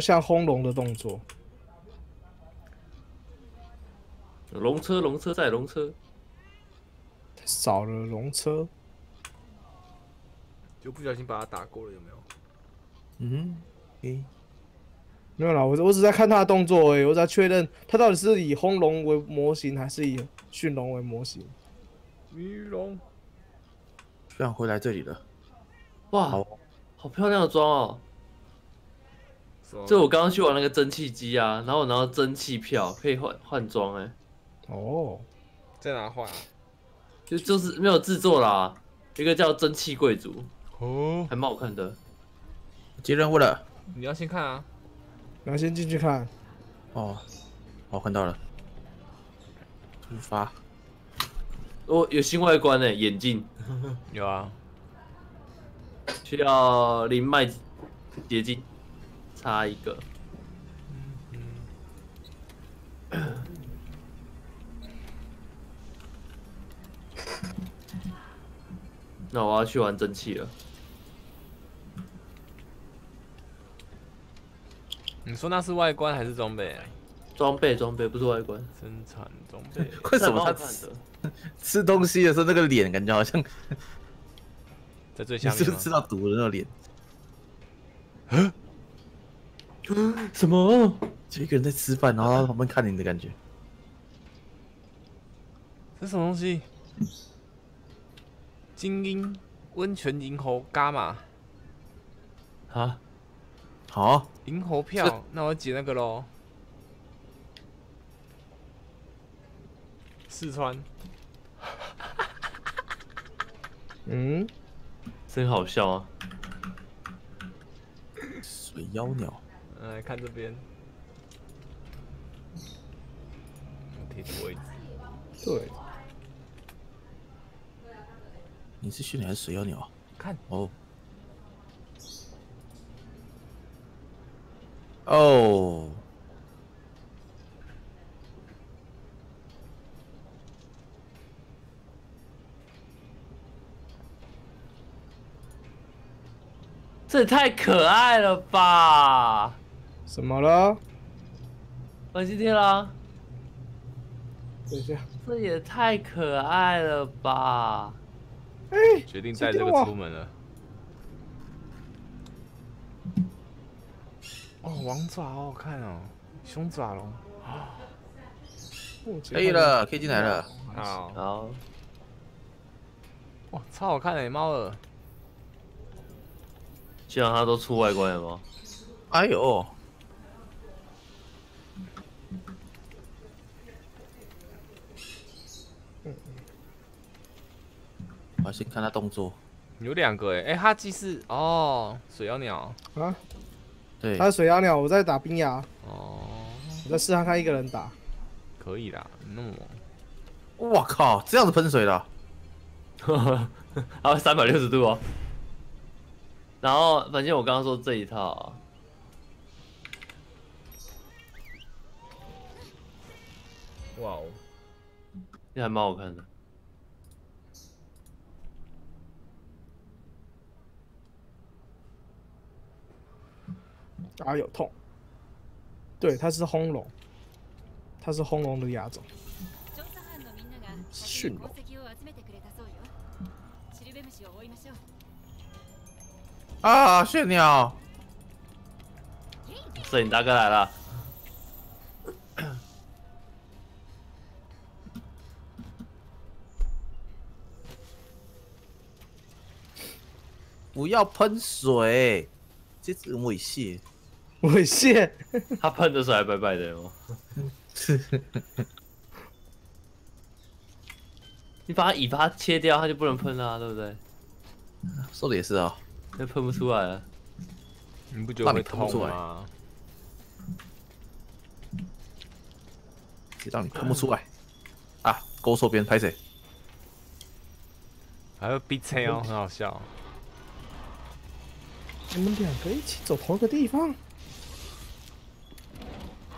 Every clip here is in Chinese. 像轰龙的动作。龙车，龙车再龙车，太少了龙车，就不小心把他打过了，有没有？嗯，诶。 没有啦，我只在看他的动作而已，我只在确认他到底是以轰龙为模型，还是以驯龙为模型。鱼龙，居然回来这里了！哇，好漂亮的装哦！这我刚刚去玩那个蒸汽机啊，然后我拿到蒸汽票可以换装哎。哦，在哪换啊？就是没有制作啦，一个叫蒸汽贵族哦，还蛮好看的。接任务了，你要先看啊。 然后先进去看，哦，我看到了，出发。哦，有新外观诶，眼镜。有啊。需要灵脉结晶，差一个。那我要去玩蒸汽了。 你说那是外观还是装备、啊？装备，装备不是外观。生产装备。为什么他吃东西的时候那个脸感觉好像在最下面？就是吃到毒的那个脸。啊什么？就一个人在吃饭，然后他旁边看你的感觉。这什么东西？精英温泉银猴伽马。啊？ 好，银猴票，那我解那个喽。四川，嗯，真好笑啊！水妖鸟，来看这边，贴住位置。对，你是驯鸟还是水妖鸟？看哦。 哦，这也太可爱了吧！怎么了？玩今天啦？等一下，这也太可爱了吧！哎，决定带这个出门了。 哦，王爪好好看哦，熊爪龙。可以了，可以进来了。好。好。哇，超好看的猫耳。既然它都出外观了吗？哎呦！我要先看它动作。有两个哎，它既是哦水妖鸟啊。 对，他是水妖鸟，我在打冰牙。哦，我在试看看一个人打，可以啦，那么猛。我靠，这样子喷水的，还有360度哦。然后，反正我刚刚说这一套、啊。哇哦，这还蛮好看的。 啊，有痛！对，它是轰龙，它是轰龙的亚种。驯龙。啊，驯鸟！摄影大哥来了。不要喷水，这是猥亵。 猥亵，他喷的时候还白白的哦。你把他尾巴切掉，他就不能喷啦、啊，对不对？说的也是啊、哦，那喷不出来了。你不觉得会痛吗？让你喷不出来啊！勾错边拍谁？还有 B 车哦，很好笑。你们两个一起走同一个地方。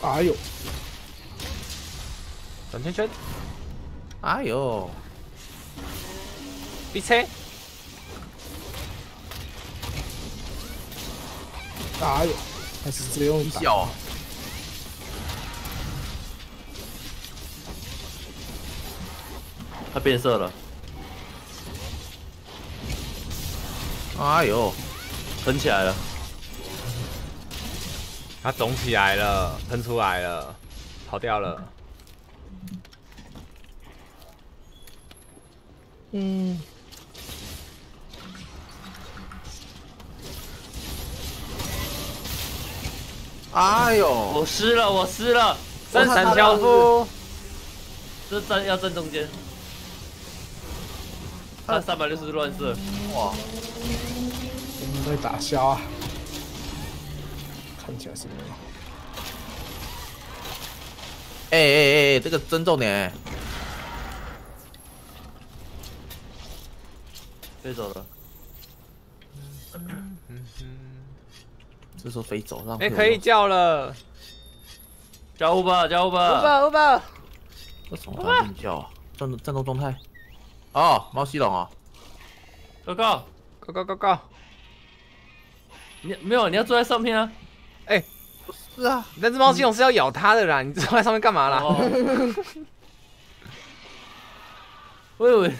哎呦！转圈圈。哎呦！逼车。 哎呦，还是只用打。小。他变色了。哎呦，喷起来了。他肿起来了，喷出来了，跑掉了。嗯。 哎呦！我湿了，我湿了！真闪樵夫，这站要站中间，他360度乱射，哇！我们被打消啊！看起来是没有。哎，这个真重点、欸。飞走了。这时候飞走，让哎、欸、可以叫了，叫 Uber， 叫 Uber，Uber，Uber， 这什么乱叫啊？战斗状态。哦，猫系统啊 ，Go Go Go Go Go Go。你没有，你要坐在上面啊。哎、欸，不是啊，那只猫系统是要咬它的啦，你坐在上面干嘛啦？哦、我以为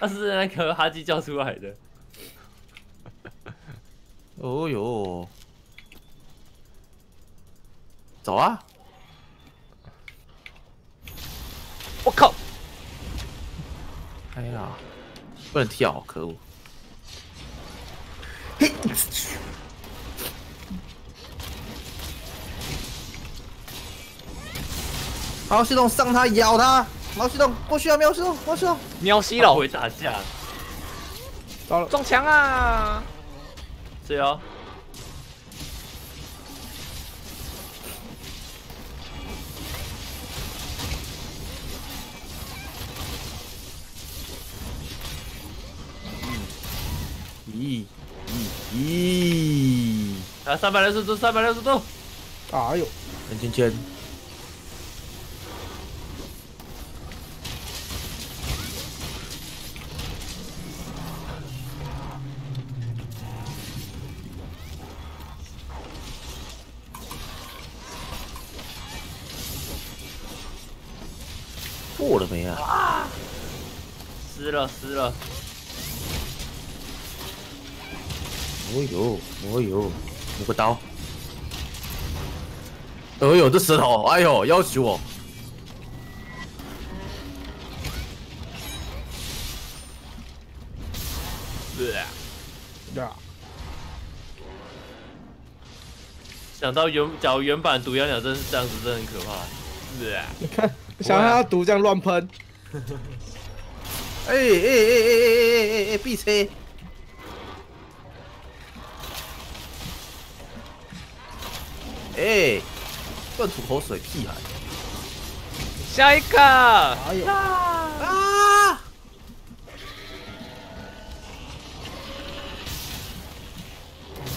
它是那个哈基叫出来的。哦哟。 走啊！我靠！哎呀，不能跳，可恶！猫系统上他，咬他！猫系统过去啊！喵系统，喵系统，喵系统会打架，糟了，撞墙啊！谁啊？ 咦！啊，360度，360度！哎呦，很尖尖！破了没啊？啊！湿了，湿了！ 哦呦，哦呦，补个刀！哦呦，这石头，哎呦，要死我！想到原版毒妖鸟真是这样子，真的很可怕。你看，想让它毒这样乱喷。哎，闭车！ 哎，乱、欸、吐口水屁孩！下一个，哎呦啊！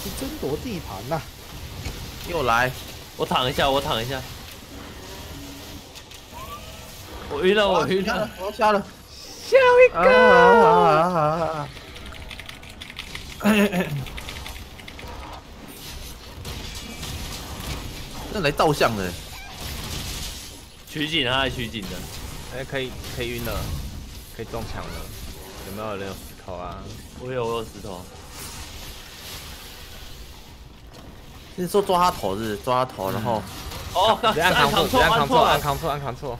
是争夺地盘呐、啊！又来，我躺一下，我躺一下。我晕了，我晕了，我瞎了。下一个。那来照相的，取景他还取景的，哎、欸，可以晕了，可以撞墙了，有没有人有石头啊？我有石头。你说抓他头是抓他头，然后哦，按扛错，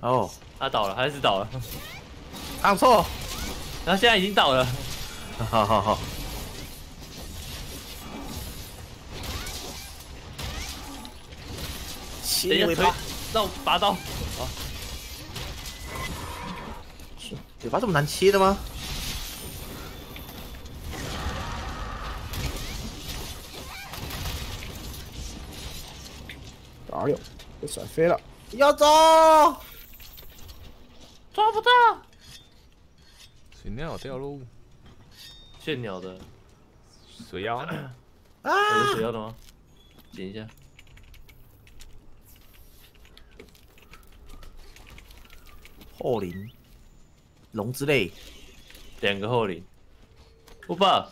哦，他倒了，还是倒了，扛错，然后现在已经倒了，好。 等一下，锤，让拔刀。好，嘴巴这么难切的吗？哎呦，被甩飞了！要走，抓不到。水鸟掉喽，现鸟的水妖啊！有水妖的吗？点一下。 后灵，龙之类，两个后灵。酷吧，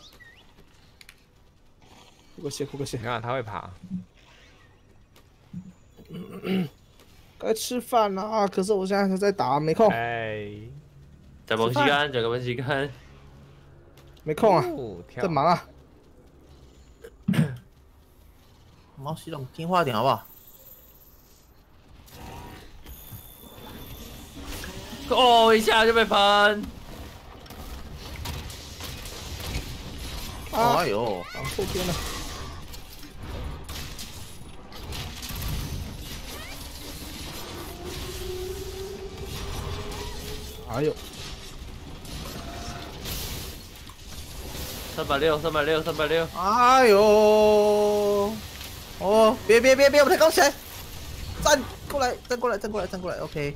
酷个蟹，酷个蟹。你看它会爬。该吃饭了啊！可是我现在还在打，没空。哎，在忙时间，在忙时间，没空啊，在忙啊。毛系统听话点好不好？ 哦，一下就被喷！啊、哎呦，往后边了！哎呦，360，360，360！哎呦，哦，别，我太高起来！站过来 ，OK。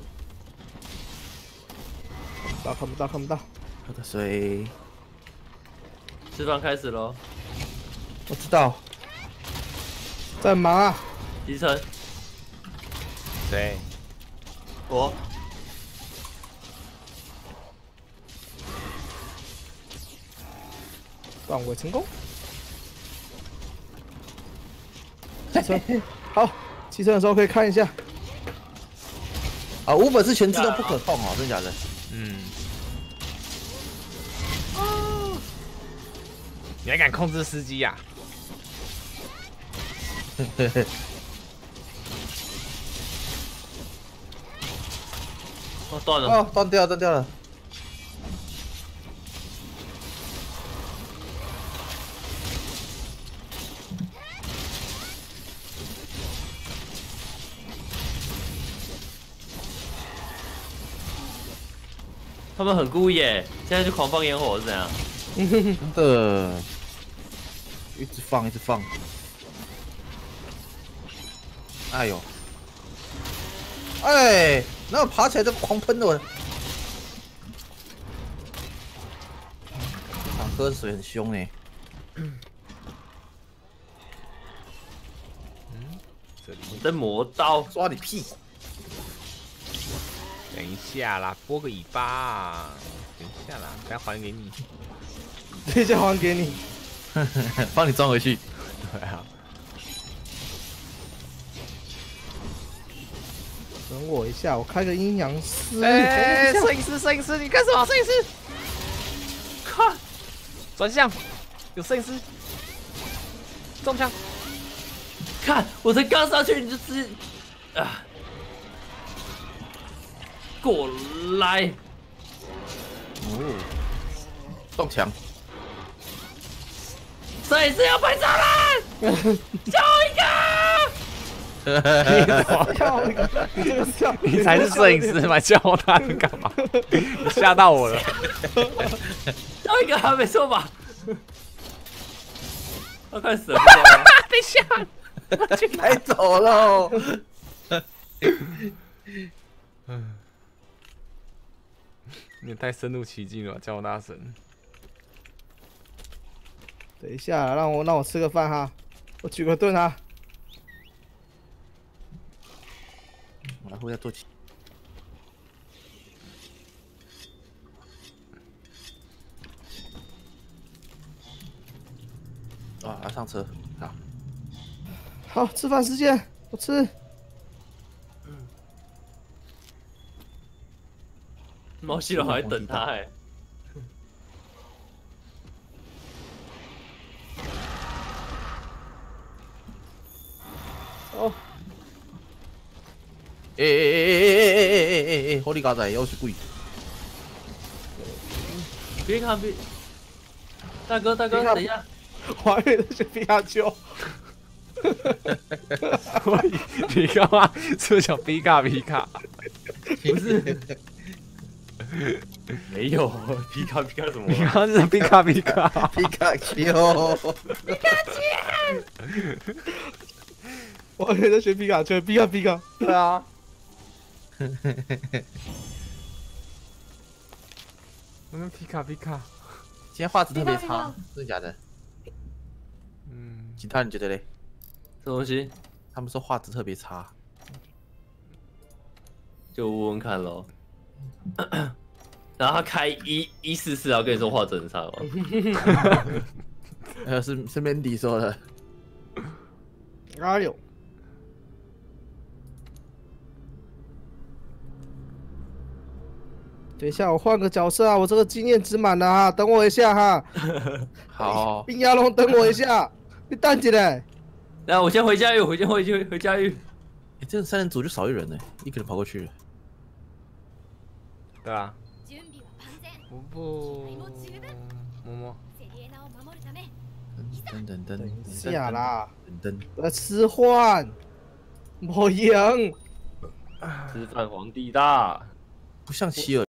看不到，喝个水。吃饭开始喽。我知道，在忙啊。集成。谁？我。断尾成功。集成，好，集成的时候可以看一下。啊，5本是全自动不可动哦，真的假的？ 嗯，哦，你还敢控制司机呀？哦，断了，哦，断掉了。他们很故意耶，现在就狂放烟火是怎样？真的，一直放。哎呦，哎，然后爬起来就狂喷的我。这场喝水很凶哎。嗯，这里你的魔刀抓你屁！ 等一下啦，拨个尾巴、啊。等一下啦，再还给你。等一下还给你，帮你装回去。对啊。等我一下，我开个阴阳师。哎、欸，摄影师，你干什么？摄影师，看，转向，有摄影师，中枪。看，我才刚上去你就直接啊。 过来！哦，撞墙！摄影师要拍照了，叫一个！叫一个！你才是摄影师嘛，叫他干嘛？你吓到我了！叫一个还没错吧？我快死了！等一下，去开走喽！你也太深入其境了吧，叫我大神。等一下，让我吃个饭哈，我举个盾哈。我来后要坐起。啊，来上车，好。好，吃饭时间，我吃。 猫系统还等他哎、欸！哦，哎，ホリガーだよ是鬼！别看别，大哥，等一下，我还以为是皮卡丘。 皮卡吗？是不是叫皮卡？不是，没有皮卡什么？你刚刚是皮卡，皮卡丘，皮卡丘，我也在学皮卡丘，皮卡皮卡。对啊。我们皮卡皮卡。今天画质特别差，真的假的？嗯，其他人觉得嘞？这东西，他们说画质特别差，就问问看咯。然后他开144，然后跟你说画质很差哦。是 Mandy 说的。哎呦！等一下，我换个角色啊！我这个经验值满了啊，等我一下哈。好。冰牙龙，等我一下，你淡起来。那我先回家域，我先回家域。哎，这三人组就少一人呢，一个人跑过去。对啊。不不。摸摸。 等等等，等下啦！等，我吃饭，我赢，吃饭皇帝大，不像希尔。